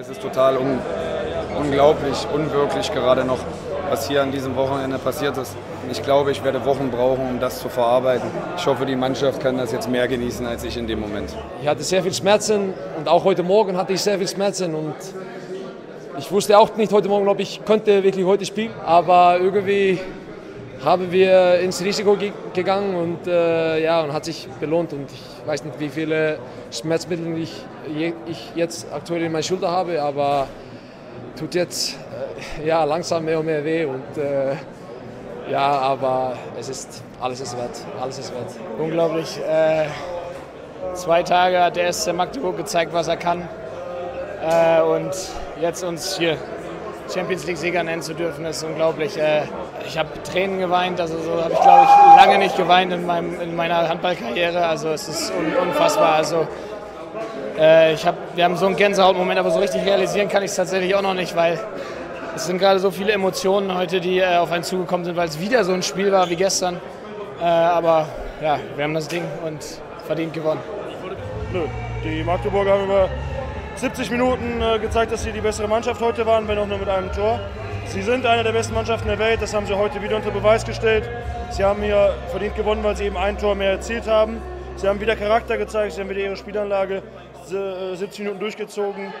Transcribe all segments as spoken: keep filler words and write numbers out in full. Es ist total un unglaublich, unwirklich gerade noch, was hier an diesem Wochenende passiert ist. Ich glaube, ich werde Wochen brauchen, um das zu verarbeiten. Ich hoffe, die Mannschaft kann das jetzt mehr genießen als ich in dem Moment. Ich hatte sehr viel Schmerzen und auch heute Morgen hatte ich sehr viel Schmerzen. Und ich wusste auch nicht heute Morgen, ob ich könnte wirklich heute spielen. Aber irgendwie haben wir ins Risiko ge gegangen und, äh, ja, und hat sich belohnt. Und ich weiß nicht, wie viele Schmerzmittel ich, ich jetzt aktuell in meiner Schulter habe, aber tut jetzt äh, ja, langsam mehr und mehr weh. Und, äh, ja, aber es ist, alles ist wert, alles ist wert. Unglaublich. Äh, zwei Tage hat der S C Magdeburg gezeigt, was er kann. Äh, und jetzt uns hier Champions League-Sieger nennen zu dürfen, ist unglaublich. Äh, ich habe Tränen geweint, also so habe ich, glaube ich, lange nicht geweint in, meinem, in meiner Handballkarriere. Also es ist un unfassbar. Also, äh, ich hab, wir haben so einen Gänsehautmoment, aber so richtig realisieren kann ich es tatsächlich auch noch nicht, weil es sind gerade so viele Emotionen heute, die äh, auf einen zugekommen sind, weil es wieder so ein Spiel war wie gestern. Äh, aber ja, wir haben das Ding und verdient gewonnen. Nö, die Magdeburger haben über siebzig Minuten äh, gezeigt, dass sie die bessere Mannschaft heute waren, wenn auch nur mit einem Tor. Sie sind eine der besten Mannschaften der Welt, das haben sie heute wieder unter Beweis gestellt. Sie haben hier verdient gewonnen, weil sie eben ein Tor mehr erzielt haben. Sie haben wieder Charakter gezeigt, sie haben wieder ihre Spielanlage äh, siebzig Minuten durchgezogen.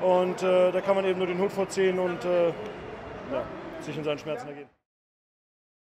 Und äh, da kann man eben nur den Hut vorziehen und äh, ja, sich in seinen Schmerzen ergeben.